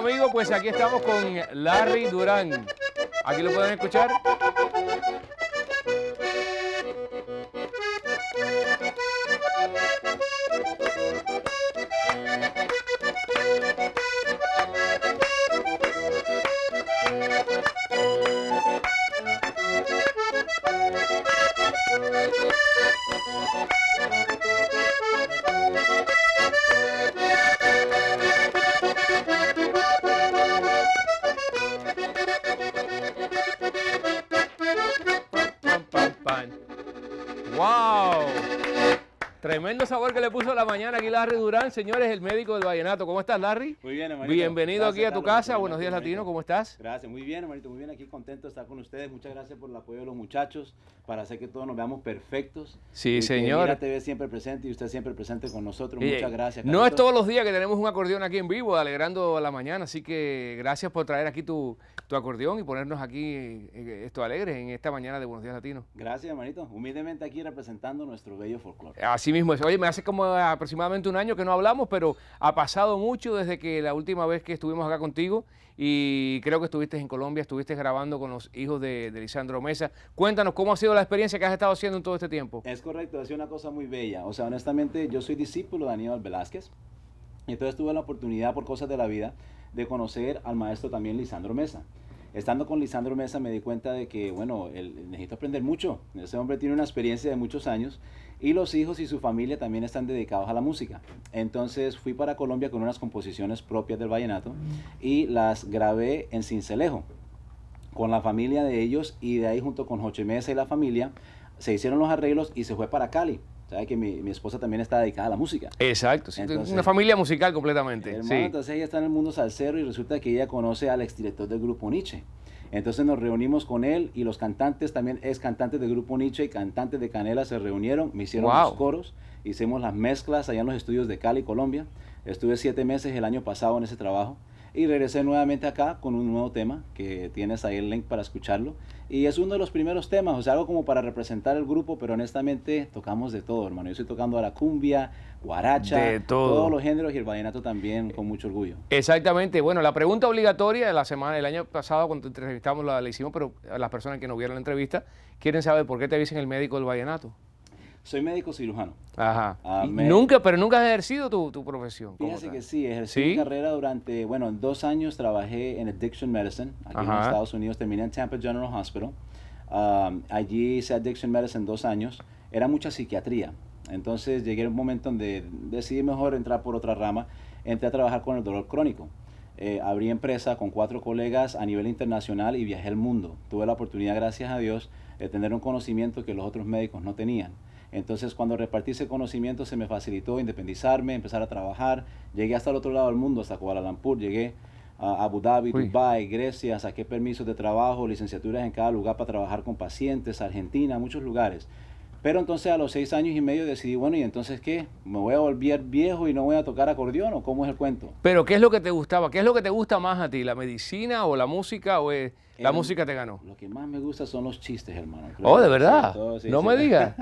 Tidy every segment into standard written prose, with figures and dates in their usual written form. amigos, pues aquí estamos con Larry Durán. Aquí lo pueden escuchar. ¡Wow! Tremendo sabor que le puso la mañana aquí Larry Durán. Señores, el médico del vallenato. ¿Cómo estás, Larry? Muy bien, hermanito. Bienvenido gracias, aquí a tu Carlos, casa. Buenos días, Latino. ¿Cómo estás? Gracias. Muy bien, hermanito. Muy bien. Aquí contento de estar con ustedes. Muchas gracias por el apoyo de los muchachos para hacer que todos nos veamos perfectos. Sí, y señor. Mira TV siempre presente y usted siempre presente con nosotros. Muchas gracias, Carlos. No es todos los días que tenemos un acordeón aquí en vivo, alegrando la mañana. Así que gracias por traer aquí tu acordeón y ponernos aquí esto alegres en esta mañana de Buenos Días Latinos. Gracias, hermanito. Humildemente aquí representando nuestro bello folclore. Así mismo es. Oye, me hace como aproximadamente un año que no hablamos, pero ha pasado mucho desde que la última vez que estuvimos acá contigo y creo que estuviste en Colombia, estuviste grabando con los hijos de Lisandro Mesa. Cuéntanos, ¿cómo ha sido la experiencia que has estado haciendo en todo este tiempo? Es correcto, ha sido una cosa muy bella. O sea, honestamente, yo soy discípulo de Aníbal Velázquez y entonces tuve la oportunidad, por cosas de la vida, de conocer al maestro también Lisandro Mesa. Estando con Lisandro Mesa me di cuenta de que, bueno, él necesita aprender mucho. Ese hombre tiene una experiencia de muchos años y los hijos y su familia también están dedicados a la música. Entonces fui para Colombia con unas composiciones propias del vallenato y las grabé en Cincelejo con la familia de ellos, y de ahí junto con Jorge Mesa y la familia se hicieron los arreglos y se fue para Cali. Sabe que mi esposa también está dedicada a la música. Exacto, sí, entonces, una familia musical completamente. Hermano, sí. Entonces ella está en el mundo salsero y resulta que ella conoce al exdirector del grupo Niche. Entonces nos reunimos con él y los cantantes, también ex cantantes del grupo Niche y cantantes de Canela se reunieron, me hicieron los coros, hicimos las mezclas allá en los estudios de Cali, Colombia. Estuve 7 meses el año pasado en ese trabajo. Y regresé nuevamente acá con un nuevo tema que tienes ahí el link para escucharlo. Y es uno de los primeros temas, o sea, algo como para representar el grupo, pero honestamente tocamos de todo, hermano. Yo estoy tocando a la cumbia, guaracha, de todo. Todos los géneros y el vallenato también con mucho orgullo. Exactamente. Bueno, la pregunta obligatoria de la semana, el año pasado cuando te entrevistamos la hicimos, pero a las personas que no vieron la entrevista quieren saber por qué te dicen el médico del vallenato. Soy médico cirujano. Ajá. Pero nunca has ejercido tu profesión. Fíjese que sí, ejercí mi carrera durante, bueno, 2 años trabajé en Addiction Medicine, aquí en los Estados Unidos, terminé en Tampa General Hospital. Allí hice Addiction Medicine 2 años, era mucha psiquiatría. Entonces llegué a un momento donde decidí mejor entrar por otra rama, entré a trabajar con el dolor crónico. Abrí empresa con 4 colegas a nivel internacional y viajé el mundo. Tuve la oportunidad, gracias a Dios, de tener un conocimiento que los otros médicos no tenían. Entonces, cuando repartí ese conocimiento, se me facilitó independizarme, empezar a trabajar. Llegué hasta el otro lado del mundo, hasta Kuala Lumpur, llegué a Abu Dhabi, Dubai, Grecia, saqué permisos de trabajo, licenciaturas en cada lugar para trabajar con pacientes, Argentina, muchos lugares. Pero entonces a los 6 años y medio decidí, bueno, ¿y entonces qué? ¿Me voy a volver viejo y no voy a tocar acordeón o cómo es el cuento? Pero, ¿qué es lo que te gustaba? ¿Qué es lo que te gusta más a ti? ¿La medicina o la música o es... La música te ganó? Lo que más me gusta son los chistes, hermano. ¿De verdad? Sí, no me digas.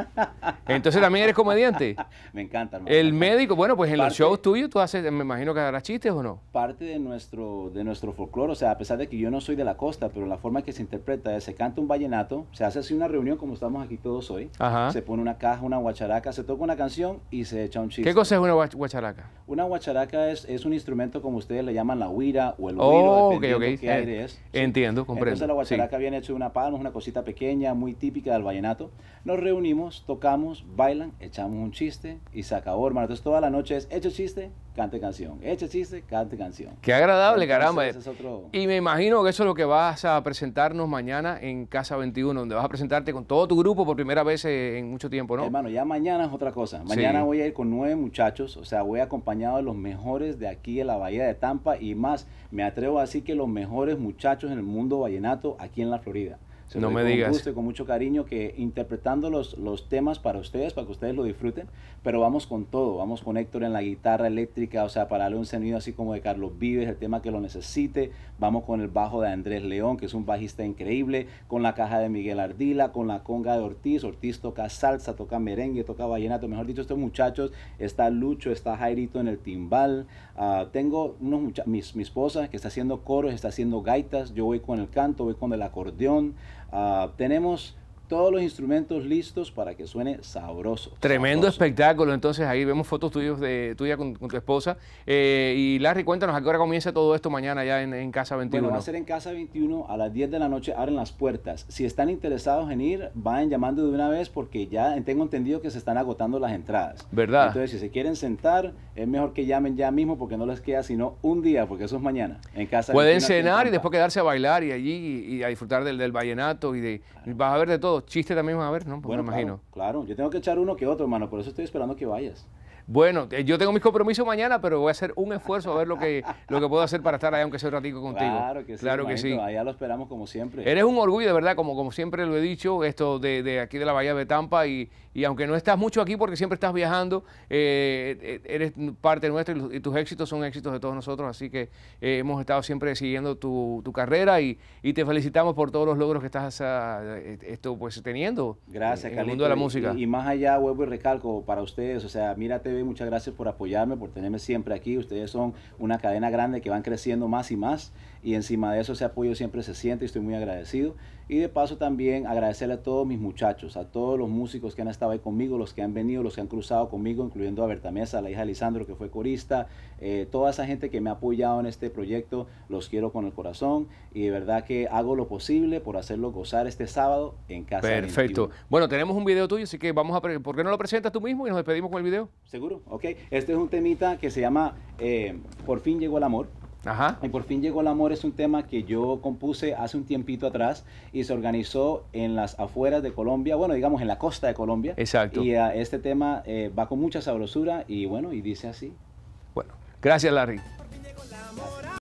Entonces también eres comediante. Me encanta, hermano. El médico, bueno, pues en los shows tuyos tú haces, me imagino que harás chistes o no. Parte de nuestro folclore, o sea, a pesar de que yo no soy de la costa, pero la forma que se interpreta es, se canta un vallenato, se hace así una reunión como estamos aquí todos hoy, se pone una caja, una guacharaca, se toca una canción y se echa un chiste. ¿Qué cosa es una guacharaca? Una guacharaca es un instrumento como ustedes le llaman la huira o el huiro, dependiendo qué aire es. Entiendo, comprendo. Entonces la guacharaca viene hecho de una palma, es una cosita pequeña, muy típica del vallenato. Nos reunimos, tocamos, bailan, echamos un chiste y se acabó, hermano. Entonces toda la noche es hecho chiste, cante canción, hecho chiste, cante canción. Qué agradable, entonces, caramba. Ese es otro... Y me imagino que eso es lo que vas a presentarnos mañana en Casa 21, donde vas a presentarte con todo tu grupo por primera vez en mucho tiempo, ¿no? Hermano, ya mañana es otra cosa. Mañana voy a ir con 9 muchachos, o sea, voy acompañado de los mejores de aquí, de la Bahía de Tampa y más. Me atrevo a decir que los mejores muchachos en el mundo vallenato aquí en la Florida. Se no me digas. Con gusto y con mucho cariño, que interpretando los temas para ustedes, para que ustedes lo disfruten, pero vamos con todo, vamos con Héctor en la guitarra eléctrica, o sea, para darle un sonido así como de Carlos Vives, el tema que lo necesite, vamos con el bajo de Andrés León, que es un bajista increíble, con la caja de Miguel Ardila, con la conga de Ortiz. Ortiz toca salsa, toca merengue, toca vallenato, mejor dicho, estos muchachos, está Lucho, está Jairito en el timbal, tengo unos muchachos, mi esposa que está haciendo coros, está haciendo gaitas, yo voy con el canto, voy con el acordeón. Tenemos todos los instrumentos listos para que suene sabroso. Tremendo espectáculo. Entonces ahí vemos fotos tuyas con tu esposa. Y Larry, cuéntanos a qué hora comienza todo esto mañana ya en Casa 21. Bueno, va a ser en Casa 21 a las 10 de la noche, abren las puertas. Si están interesados en ir, vayan llamando de una vez porque ya tengo entendido que se están agotando las entradas. ¿Verdad? Entonces si se quieren sentar, es mejor que llamen ya mismo porque no les queda sino un día, porque eso es mañana. En Casa pueden cenar y después quedarse a bailar y allí y a disfrutar del vallenato y de... Claro. Vas a ver de todo. Chiste también va a ver, ¿no? Bueno, me imagino. Claro, yo tengo que echar uno que otro, hermano, por eso estoy esperando que vayas. Bueno, yo tengo mis compromisos mañana, pero voy a hacer un esfuerzo a ver lo que puedo hacer para estar ahí, aunque sea un ratico contigo. Claro que sí, claro que sí. Allá lo esperamos como siempre. Eres un orgullo, de verdad, como siempre lo he dicho, esto de aquí de la Bahía de Tampa, y aunque no estás mucho aquí porque siempre estás viajando, eres parte nuestra y tus éxitos son éxitos de todos nosotros, así que hemos estado siempre siguiendo tu carrera y te felicitamos por todos los logros que estás teniendo. Gracias, en el mundo de la música. Y más allá, vuelvo y recalco para ustedes, o sea, Mira TV, muchas gracias por apoyarme, por tenerme siempre aquí. Ustedes son una cadena grande que van creciendo más y encima de eso ese apoyo siempre se siente y estoy muy agradecido. Y de paso también agradecerle a todos mis muchachos, a todos los músicos que han estado ahí conmigo, los que han venido, los que han cruzado conmigo, incluyendo a Berta Mesa, la hija de Lisandro, que fue corista, toda esa gente que me ha apoyado en este proyecto, los quiero con el corazón y de verdad que hago lo posible por hacerlo gozar este sábado en Casa 21. Perfecto. Bueno, tenemos un video tuyo, así que vamos a... ¿Por qué no lo presentas tú mismo y nos despedimos con el video? Seguro, ok. Este es un temita que se llama Por fin llegó el amor. Ajá. Y Por fin llegó el amor es un tema que yo compuse hace un tiempito atrás y se organizó en las afueras de Colombia, bueno, digamos en la costa de Colombia. Exacto. Y este tema va con mucha sabrosura y bueno, y dice así. Bueno, gracias Larry.